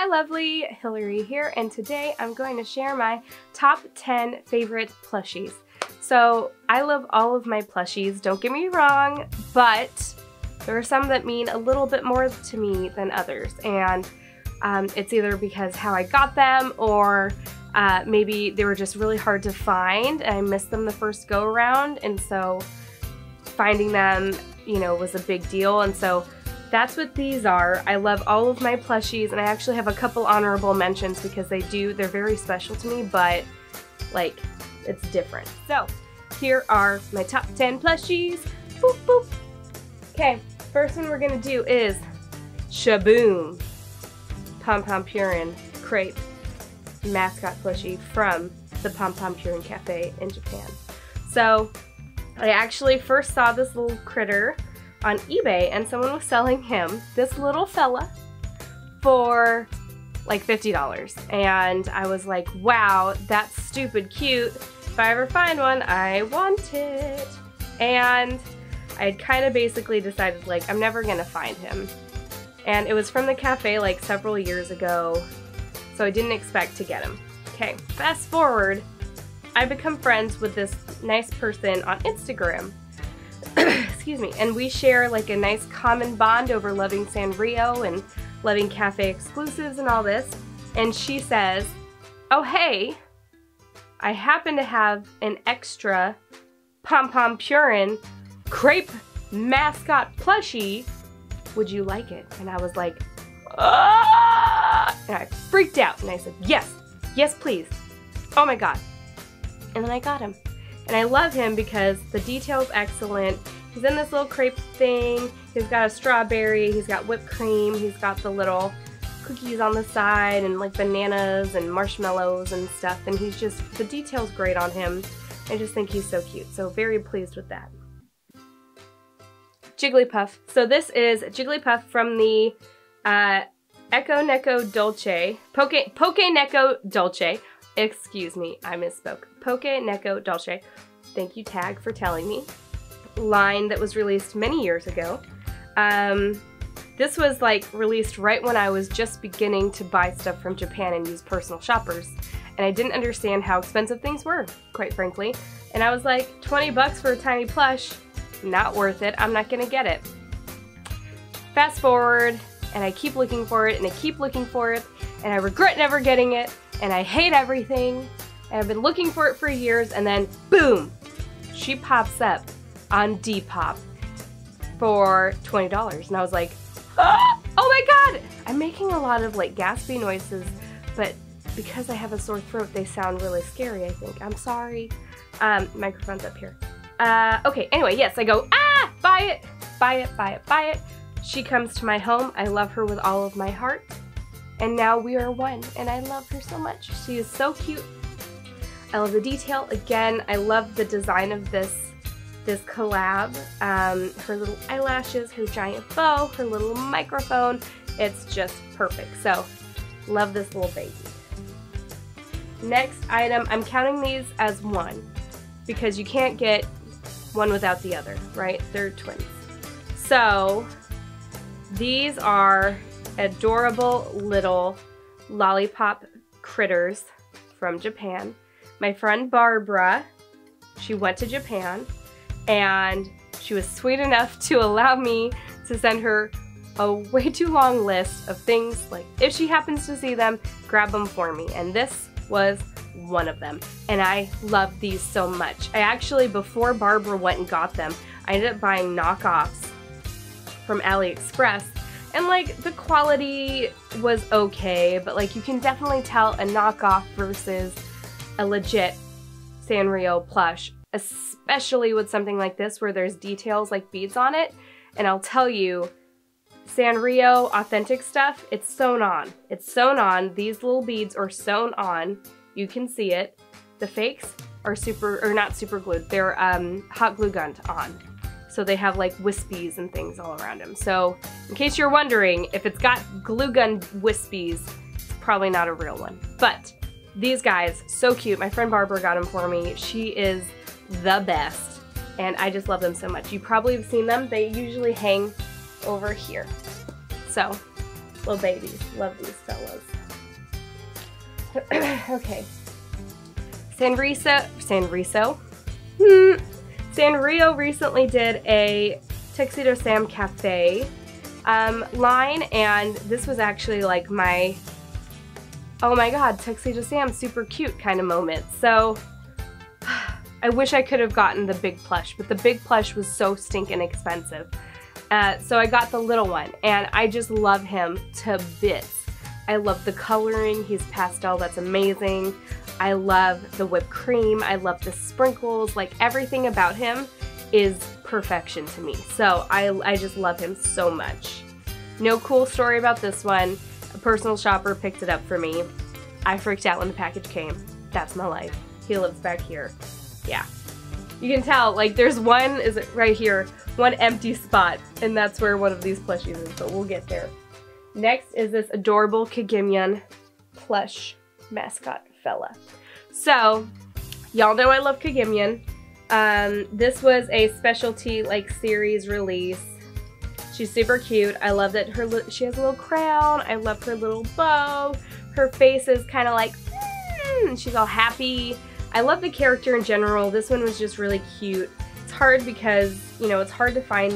Hi lovely, Hillary here, and today I'm going to share my top 10 favorite plushies. So I love all of my plushies, don't get me wrong, but there are some that mean a little bit more to me than others, and it's either because how I got them or maybe they were just really hard to find and I missed them the first go around, and so finding them, you know, was a big deal. And so that's what these are. I love all of my plushies, and I actually have a couple honorable mentions because they're very special to me, but like it's different. So here are my top 10 plushies. Boop, boop. Okay, first one we're gonna do is Shaboom Pom Pom Purin Crepe mascot plushie from the Pom Pom Purin Cafe in Japan. So I actually first saw this little critter on eBay, and someone was selling him, this little fella, for like $50, and I was like, wow, that's stupid cute. If I ever find one, I want it. And I had kind of basically decided, like, I'm never gonna find him. And it was from the cafe like several years ago, so I didn't expect to get him. Okay, fast forward, I become friends with this nice person on Instagram. Excuse me, and we share like a nice common bond over loving Sanrio and loving cafe exclusives and all this, and she says, oh hey, I happen to have an extra Pom Pom Purin crepe mascot plushie, would you like it? And I was like, ah! And I freaked out and I said, yes, yes please, oh my god. And then I got him. And I love him because the detail's excellent. He's in this little crepe thing, he's got a strawberry, he's got whipped cream, he's got the little cookies on the side and like bananas and marshmallows and stuff, and he's just, the detail's great on him. I just think he's so cute, so very pleased with that. Jigglypuff. So this is Jigglypuff from the Poke Neko Dolce, Poke Neko Dolce, excuse me, I misspoke. Poke Neko Dolce, thank you Tag for telling me, line that was released many years ago. This was like released right when I was just beginning to buy stuff from Japan and use personal shoppers, and I didn't understand how expensive things were, quite frankly. And I was like, 20 bucks for a tiny plush, not worth it, I'm not gonna get it. Fast forward, and I keep looking for it, and I keep looking for it, and I regret never getting it, and I hate everything, and I've been looking for it for years, and then boom, she pops up on Depop for $20, and I was like, ah! Oh my god! I'm making a lot of like gaspy noises, but because I have a sore throat, they sound really scary, I think. I'm sorry. Microphone's up here. Okay, anyway, yes, I go, ah! Buy it! Buy it, buy it, buy it. She comes to my home, I love her with all of my heart. And now we are one, and I love her so much. She is so cute. I love the detail. Again, I love the design of this collab. Her little eyelashes, her giant bow, her little microphone. It's just perfect. So, love this little baby. Next item, I'm counting these as one because you can't get one without the other, right? They're twins. So, these are adorable little lollipop critters from Japan. My friend Barbara, she went to Japan, and she was sweet enough to allow me to send her a way too long list of things, like if she happens to see them, grab them for me, and this was one of them. And I love these so much. I actually, before Barbara went and got them, I ended up buying knockoffs from AliExpress. And like the quality was okay, but like you can definitely tell a knockoff versus a legit Sanrio plush, especially with something like this where there's details like beads on it. And I'll tell you, Sanrio authentic stuff, it's sewn on. It's sewn on. These little beads are sewn on. You can see it. The fakes are not super glued. They're hot glue gunned on. So they have like wispies and things all around them. So in case you're wondering, if it's got glue gun wispies, it's probably not a real one. But these guys, so cute. My friend Barbara got them for me. She is the best. And I just love them so much. You probably have seen them. They usually hang over here. So Little babies. Love these fellas. Okay. Sanrio recently did a Tuxedo Sam Cafe line, and this was actually like my, oh my god, Tuxedo Sam, super cute kind of moment. So I wish I could have gotten the big plush, but the big plush was so stinking expensive. So I got the little one, and I just love him to bits. I love the coloring, he's pastel, that's amazing. I love the whipped cream, I love the sprinkles, like everything about him is perfection to me. So I just love him so much. No cool story about this one. A personal shopper picked it up for me. I freaked out when the package came. That's my life. He lives back here. Yeah. You can tell, like, there's one, is it right here, one empty spot, and that's where one of these plushies is, but we'll get there. Next is this adorable Kagimeon plush mascot fella. So, y'all know I love Kagimeon. This was a specialty, like, series release. She's super cute. I love that she has a little crown. I love her little bow. Her face is kind of like, she's all happy. I love the character in general. This one was just really cute. It's hard because, you know, it's hard to find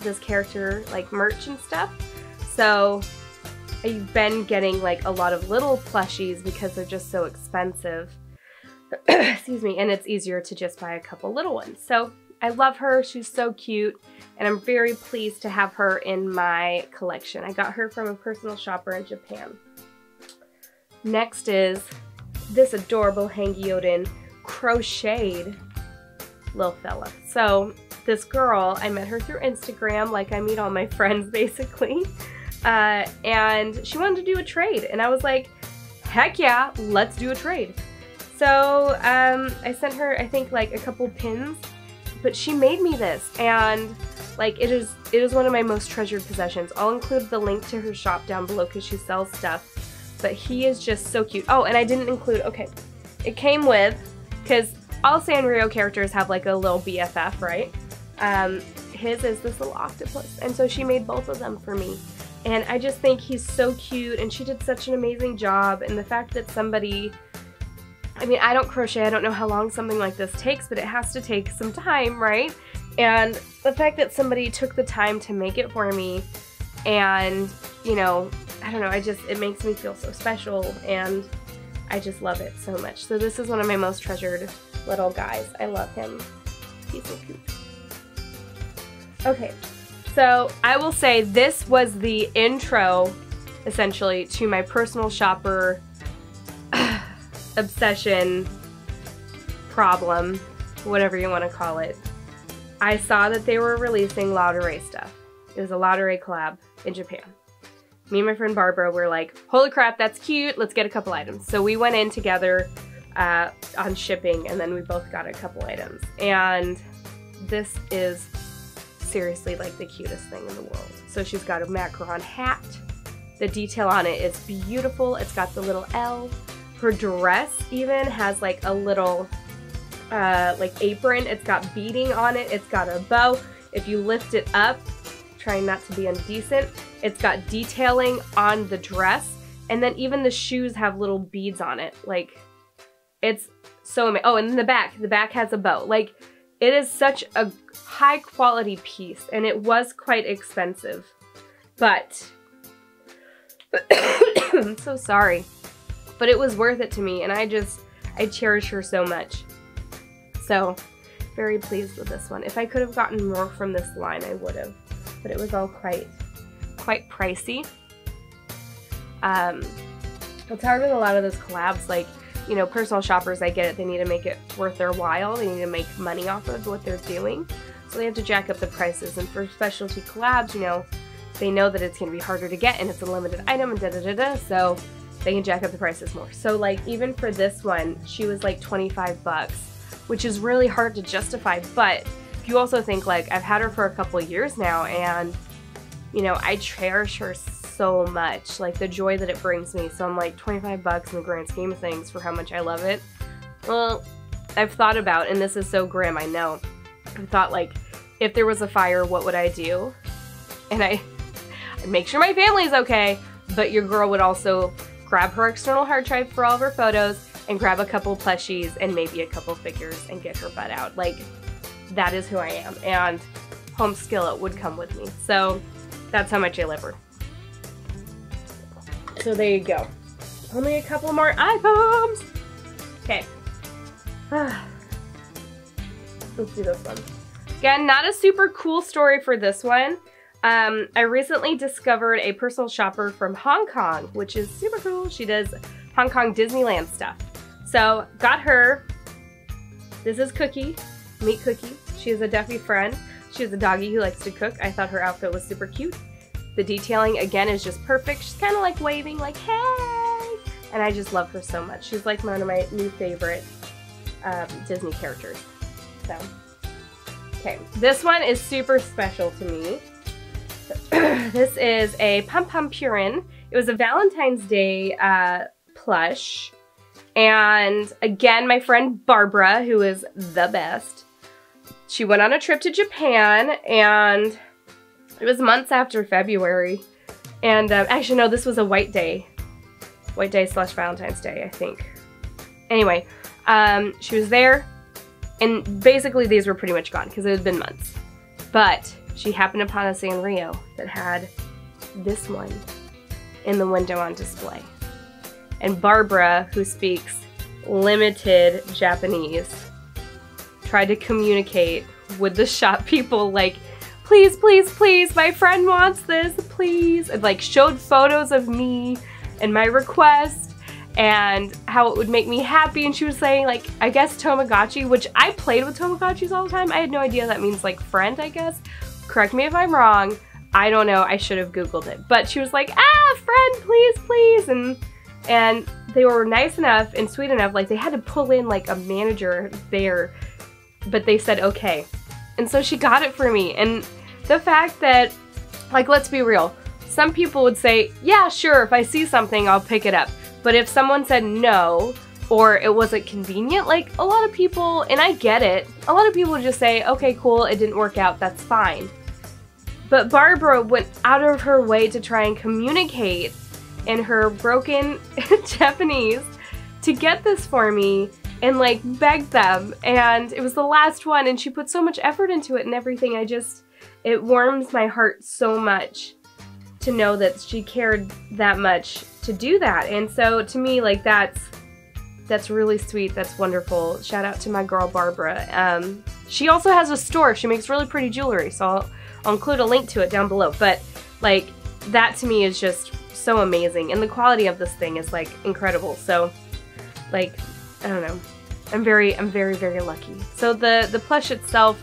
this character, like, merch and stuff. So I've been getting, like, a lot of little plushies because they're just so expensive. Excuse me. And it's easier to just buy a couple little ones. So I love her. She's so cute. And I'm very pleased to have her in my collection. I got her from a personal shopper in Japan. Next is this adorable Hangyodon crocheted little fella. So this girl, I met her through Instagram, like I meet all my friends basically, and she wanted to do a trade, and I was like, heck yeah, let's do a trade. So I sent her, I think, like a couple pins, but she made me this, and like it is one of my most treasured possessions. I'll include the link to her shop down below because she sells stuff. But he is just so cute. Oh, and I didn't include, okay, it came with, because all Sanrio characters have like a little BFF, right? His is this little octopus, and so she made both of them for me. And I just think he's so cute, and she did such an amazing job, and the fact that somebody, I mean, I don't crochet, I don't know how long something like this takes, but it has to take some time, right? And the fact that somebody took the time to make it for me, and, you know, I don't know, I just, it makes me feel so special, and I just love it so much. So this is one of my most treasured little guys. I love him. He's so cute. Okay, so I will say this was the intro, essentially, to my personal shopper obsession problem, whatever you want to call it. I saw that they were releasing Lotteria stuff. It was a Lotteria collab in Japan. Me and my friend Barbara were like, holy crap, that's cute, let's get a couple items. So we went in together on shipping, and then we both got a couple items. And this is seriously like the cutest thing in the world. So she's got a macaron hat. The detail on it is beautiful. It's got the little L. Her dress even has like a little like apron. It's got beading on it. It's got a bow. If you lift it up, trying not to be indecent, it's got detailing on the dress, and then even the shoes have little beads on it. Like, it's so amazing. Oh, and then the back has a bow. Like, it is such a high quality piece, and it was quite expensive, but I'm so sorry, but it was worth it to me, and I cherish her so much. So very pleased with this one. If I could have gotten more from this line, I would have, but it was all quite pricey. It's hard with a lot of those collabs, like, you know, personal shoppers, I get it, they need to make it worth their while, they need to make money off of what they're doing, so they have to jack up the prices, and for specialty collabs, you know, they know that it's going to be harder to get, and it's a limited item, and da-da-da-da, so they can jack up the prices more. So, like, even for this one, she was like 25 bucks, which is really hard to justify, but you also think, like, I've had her for a couple years now, and you know, I cherish her so much, like the joy that it brings me. So I'm like, 25 bucks in the grand scheme of things for how much I love it. Well, I've thought about, and this is so grim, I know, I've thought, like, if there was a fire, what would I do? And I make sure my family's okay, but your girl would also grab her external hard drive for all of her photos and grab a couple plushies and maybe a couple figures and get her butt out. Like, that is who I am, and Home Skillet would come with me. So that's how much I love her. So there you go. Only a couple more items. Okay. Let's do this one. Again, not a super cool story for this one. I recently discovered a personal shopper from Hong Kong, which is super cool. She does Hong Kong Disneyland stuff. So got her. This is Cookie. Meet Cookie. She is a Duffy friend. She is a doggy who likes to cook. I thought her outfit was super cute. The detailing, again, is just perfect. She's kind of like waving, like, hey! And I just love her so much. She's like one of my new favorite Disney characters. So, okay. This one is super special to me. This is a Pom Pom Purin. It was a Valentine's Day plush. And again, my friend Barbara, who is the best, she went on a trip to Japan, and it was months after February. And actually, no, this was a White Day. White Day / Valentine's Day, I think. Anyway, she was there, and basically these were pretty much gone because it had been months. But she happened upon a Sanrio that had this one in the window on display. And Barbara, who speaks limited Japanese, tried to communicate with the shop people, like, please, please, please, my friend wants this, please. And like showed photos of me and my request and how it would make me happy. And she was saying, like, I guess Tamagotchi, which I played with Tamagotchis all the time. I had no idea that means like friend, I guess. Correct me if I'm wrong. I don't know. I should have Googled it. But she was like, ah, friend, please, please. And they were nice enough and sweet enough. Like, they had to pull in like a manager there, but they said, okay. And so she got it for me. And the fact that, like, let's be real. Some people would say, yeah, sure, if I see something, I'll pick it up. But if someone said no, or it wasn't convenient, like, a lot of people, and I get it, a lot of people just say, okay, cool, it didn't work out, that's fine. But Barbara went out of her way to try and communicate in her broken Japanese to get this for me, and like begged them, and it was the last one, and she put so much effort into it and everything. I just, it warms my heart so much to know that she cared that much to do that. And so to me, like, that's really sweet, that's wonderful. Shout out to my girl Barbara. She also has a store, she makes really pretty jewelry, so I'll include a link to it down below. But like, that to me is just so amazing, and the quality of this thing is like incredible. So like, I don't know. I'm very, very lucky. So the plush itself,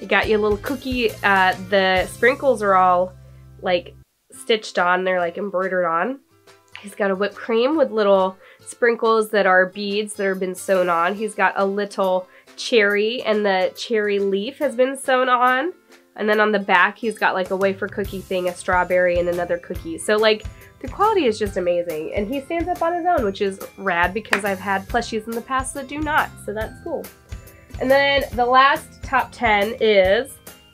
you got your little cookie. The sprinkles are all like stitched on. They're like embroidered on. He's got a whipped cream with little sprinkles that are beads that have been sewn on. He's got a little cherry, and the cherry leaf has been sewn on. And then on the back, he's got like a wafer cookie thing, a strawberry, and another cookie. So like, the quality is just amazing, and he stands up on his own, which is rad because I've had plushies in the past that do not, so that's cool. And then the last top 10 is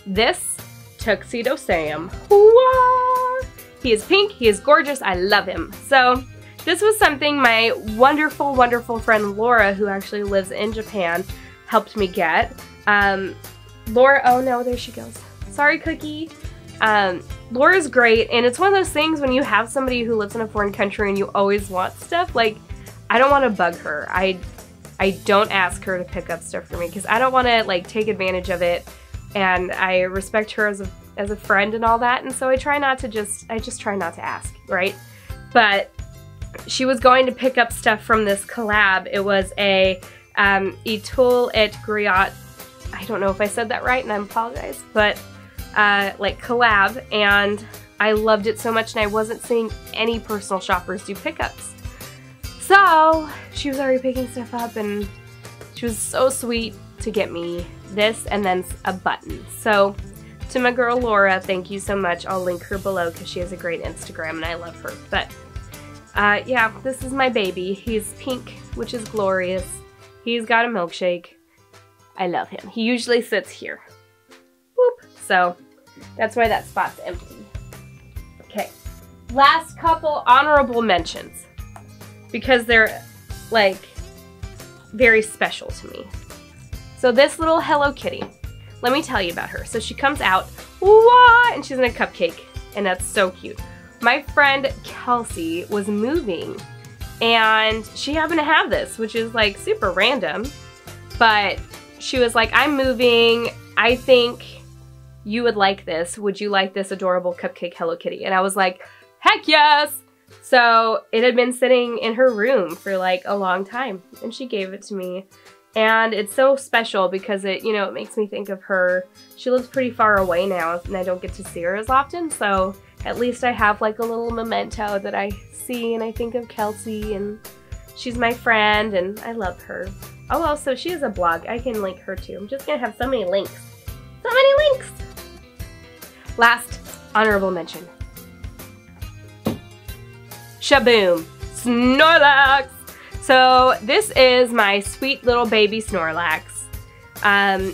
this Tuxedo Sam. Whoa! He is pink, he is gorgeous, I love him. So this was something my wonderful, wonderful friend Laura, who actually lives in Japan, helped me get. Laura, oh no, there she goes. Sorry, Cookie. Laura's great, and it's one of those things when you have somebody who lives in a foreign country and you always want stuff, like, I don't want to bug her. I don't ask her to pick up stuff for me because I don't want to, like, take advantage of it, and I respect her as a friend and all that, and so I try not to just try not to ask, right? But she was going to pick up stuff from this collab. It was a Etoul et Griot, I don't know if I said that right, and I apologize, but like collab, and I loved it so much, and I wasn't seeing any personal shoppers do pickups. So she was already picking stuff up, and she was so sweet to get me this and then a button. So to my girl Laura, thank you so much. I'll link her below because she has a great Instagram and I love her. But yeah, this is my baby. He's pink, which is glorious. He's got a milkshake. I love him. He usually sits here. So that's why that spot's empty. Okay, Last couple honorable mentions, because they're like very special to me. So this little Hello Kitty, let me tell you about her. So she comes out, wah, and she's in a cupcake, and that's so cute. My friend Kelsey was moving, and she happened to have this, which is like super random, but she was like, I'm moving, I think you would like this. Would you like this adorable cupcake Hello Kitty? And I was like, heck yes! So it had been sitting in her room for like a long time, and she gave it to me. And it's so special because it, you know, it makes me think of her. She lives pretty far away now, and I don't get to see her as often, so at least I have like a little memento that I see, and I think of Kelsey, and she's my friend, and I love her. Oh, also, she has a blog. I can link her too. I'm just gonna have so many links. So many links! Last honorable mention. Shaboom! Snorlax! So this is my sweet little baby Snorlax.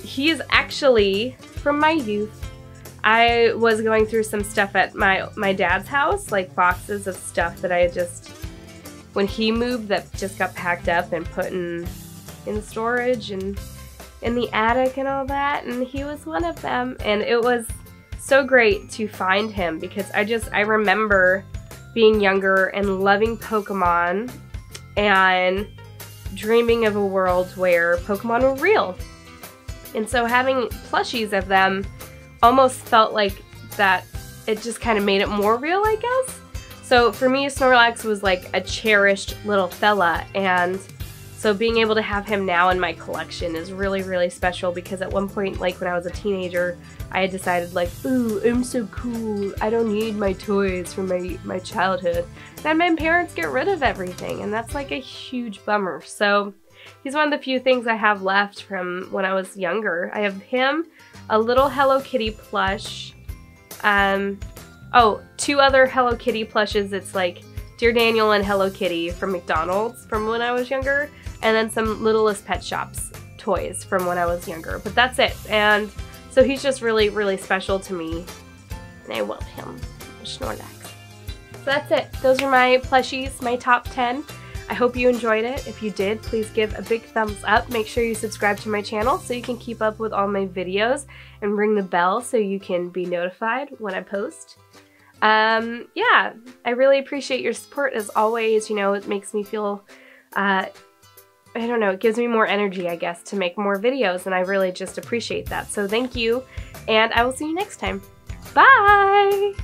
He is actually from my youth. I was going through some stuff at my dad's house, like boxes of stuff that I just, when he moved, that just got packed up and put in storage and in the attic and all that, and he was one of them. And it was so great to find him, because I remember being younger and loving Pokemon and dreaming of a world where Pokemon were real. And so having plushies of them almost felt like that, it just kind of made it more real, I guess. So for me, Snorlax was like a cherished little fella, and so being able to have him now in my collection is really, really special, because at one point, like when I was a teenager, I had decided like, ooh, I'm so cool, I don't need my toys from my childhood. And my parents get rid of everything, and that's like a huge bummer. So he's one of the few things I have left from when I was younger. I have him, a little Hello Kitty plush, oh, two other Hello Kitty plushes. It's like Dear Daniel and Hello Kitty from McDonald's from when I was younger, and then some Littlest Pet Shops toys from when I was younger, but that's it. And so he's just really, really special to me, and I love him, Snorlax. So that's it. Those are my plushies, my top 10. I hope you enjoyed it. If you did, please give a big thumbs up. Make sure you subscribe to my channel so you can keep up with all my videos, and ring the bell so you can be notified when I post. Yeah, I really appreciate your support as always. You know, it makes me feel, I don't know, it gives me more energy, I guess, to make more videos, and I really just appreciate that. So thank you, and I will see you next time. Bye!